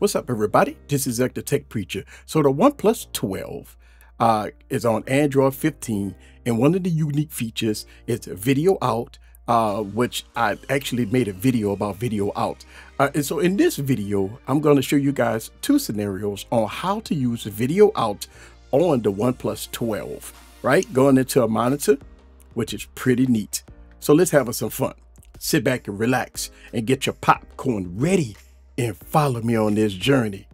What's up, everybody? This is Zach the Tech Preacher. So the OnePlus 12 is on Android 15, and one of the unique features is Video Out, which I actually made a video about Video Out. And so in this video, I'm going to show you guys two scenarios on how to use Video Out on the OnePlus 12, right? Going into a monitor, which is pretty neat. So let's have some fun. Sit back and relax and get your popcorn ready and follow me on this journey.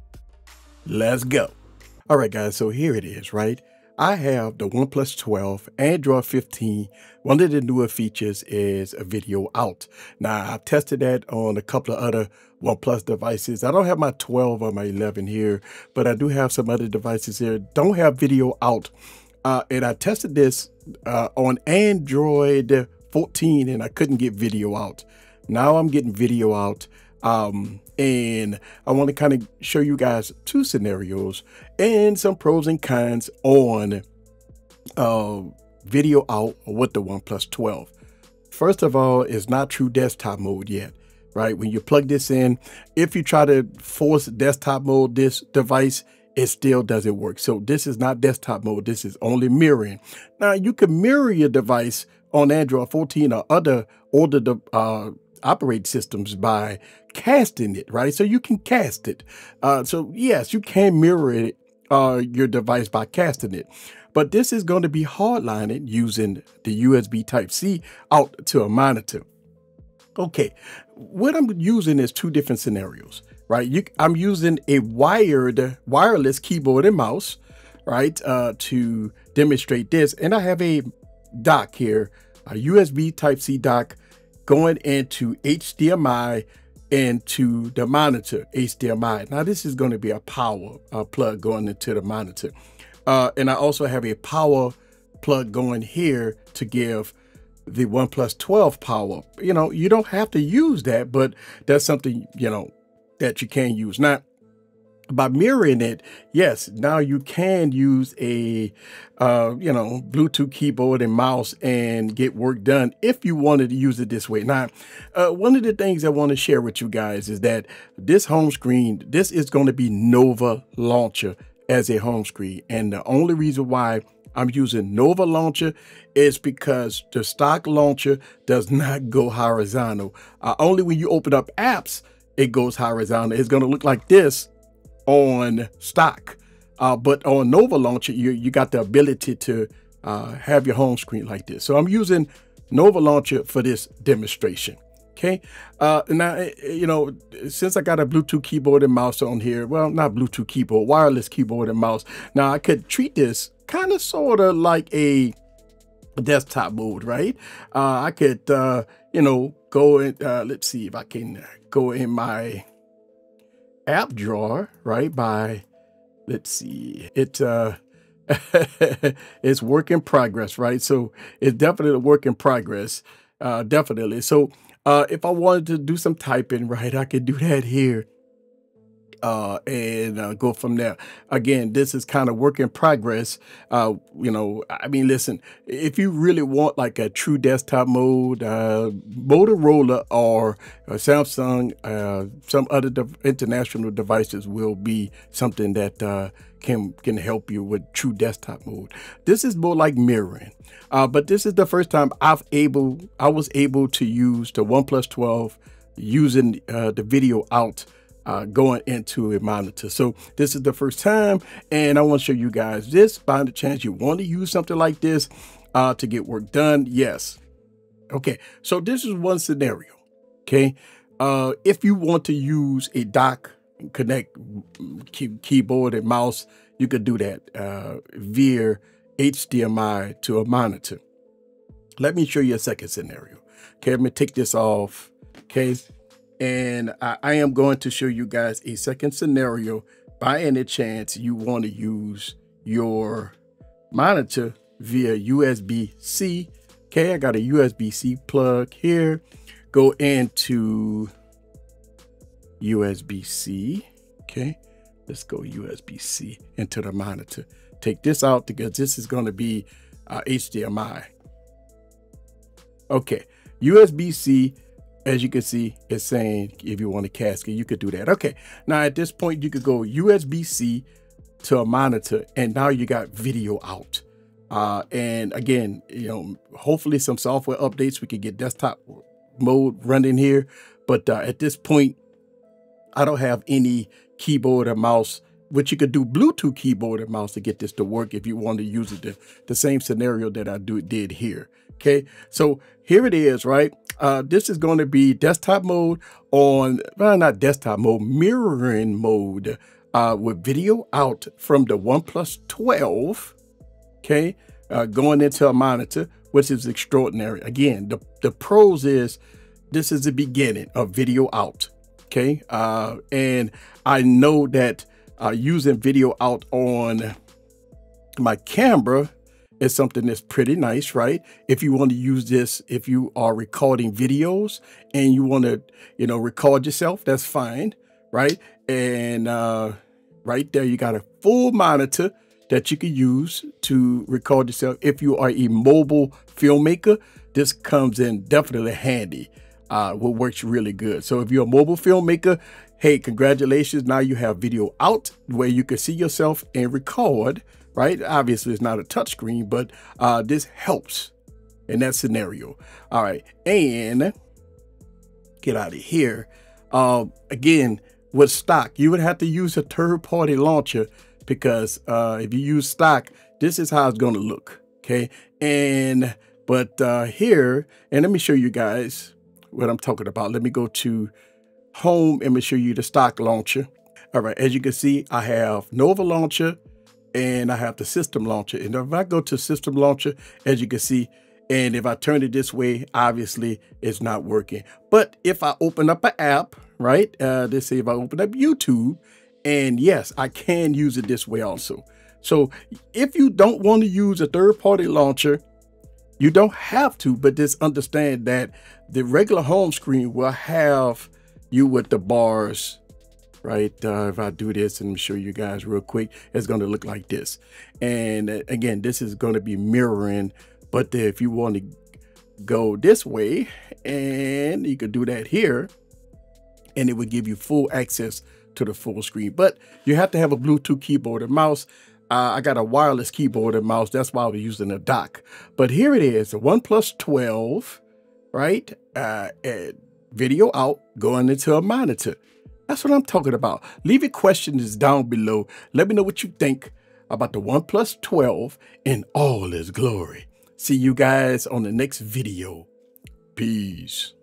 Let's go. All right, guys, so here it is, right? I have the OnePlus 12, Android 15. One of the newer features is a video out. Now, I've tested that on a couple of other OnePlus devices. I don't have my 12 or my 11 here, but I do have some other devices here that don't have video out. And I tested this on Android 14, and I couldn't get video out. Now I'm getting video out. And I want to kind of show you guys two scenarios and some pros and cons on video out with the OnePlus 12. First of all, it's not true desktop mode yet, right? When you plug this in, if you try to force desktop mode this device, it still doesn't work. So this is not desktop mode. This is only mirroring. Now, you can mirror your device on Android 14 or other older operating systems by casting it, right? So you can cast it. So yes, you can mirror it, your device by casting it. But this is going to be hardlining using the USB Type-C out to a monitor. Okay, what I'm using is two different scenarios, right? I'm using a wireless keyboard and mouse, right, to demonstrate this. And I have a dock here, a USB Type-C dock, going into HDMI into the monitor, HDMI. Now this is going to be a power plug going into the monitor. And I also have a power plug going here to give the OnePlus 12 power. You know, you don't have to use that, but that's something, you know, that you can use. Now, by mirroring it, yes, now you can use a, you know, Bluetooth keyboard and mouse and get work done if you wanted to use it this way. Now, one of the things I want to share with you guys is that this home screen, this is going to be Nova Launcher as a home screen. And the only reason why I'm using Nova Launcher is because the stock launcher does not go horizontal. Only when you open up apps, it goes horizontal. It's going to look like this on stock, but on Nova Launcher, you got the ability to have your home screen like this. So I'm using Nova Launcher for this demonstration. Okay, now, you know, since I got a Bluetooth keyboard and mouse on here, well, not Bluetooth keyboard, wireless keyboard and mouse. Now I could treat this kind of sort of like a desktop mode, right? I could, you know, go and let's see if I can go in my app drawer, right? By, let's see, it it's work in progress, right? So it's definitely a work in progress, definitely. So if I wanted to do some typing, right, I could do that here and go from there. Again, this is kind of work in progress. You know, I mean, listen, if you really want like a true desktop mode, Motorola or Samsung, some other international devices will be something that can help you with true desktop mode. This is more like mirroring, but this is the first time I was able to use the OnePlus 12 using the video out. Going into a monitor. So this is the first time, and I want to show you guys this. By the chance you want to use something like this to get work done, yes. Okay, so this is one scenario, okay? If you want to use a dock, connect keyboard and mouse, you could do that via HDMI to a monitor. Let me show you a second scenario. Okay, let me take this off, okay? And I am going to show you guys a second scenario by any chance you want to use your monitor via USB-C. Okay, I got a USB-C plug here. Go into USB-C. Okay, let's go USB-C into the monitor. Take this out because this is going to be HDMI. Okay, USB-C. As you can see, it's saying if you want a casket, you could do that. Okay, now at this point, you could go USB-C to a monitor, and now you got video out. And again, you know, hopefully some software updates, we could get desktop mode running here. But at this point, I don't have any keyboard or mouse, which you could do Bluetooth keyboard and mouse to get this to work if you want to use it, the same scenario that I did here. Okay, so here it is, right? This is going to be desktop mode on, well, not desktop mode, mirroring mode with video out from the OnePlus 12, okay, going into a monitor, which is extraordinary. Again, the pros is this is the beginning of video out, okay? And I know that using video out on my camera is something that's pretty nice, right? If you want to use this, if you are recording videos and you want to, you know, record yourself, that's fine, right? And right there, you got a full monitor that you can use to record yourself. If you are a mobile filmmaker, this comes in definitely handy. What works really good. So if you're a mobile filmmaker, hey, congratulations. Now you have video out where you can see yourself and record, right? Obviously it's not a touchscreen, but this helps in that scenario. All right, and get out of here. Again, with stock, you would have to use a third-party launcher because if you use stock, this is how it's gonna look, okay? And, but here, and let me show you guys what I'm talking about. Let me go to home and show you the stock launcher. All right, as you can see, I have Nova Launcher and I have the system launcher. And if I go to system launcher, as you can see, and if I turn it this way, obviously it's not working. But if I open up an app, right? Let's say if I open up YouTube, and yes, I can use it this way also. So if you don't want to use a third-party launcher, you don't have to, but just understand that the regular home screen will have you with the bars, right? If I do this and show you guys real quick, it's going to look like this. And again, this is going to be mirroring, but if you want to go this way, and you could do that here, and it would give you full access to the full screen. But you have to have a Bluetooth keyboard and mouse. I got a wireless keyboard and mouse. That's why I was using a dock. But here it is, the OnePlus 12, right? Video out going into a monitor. That's what I'm talking about. Leave your questions down below. Let me know what you think about the OnePlus 12 in all its glory. See you guys on the next video. Peace.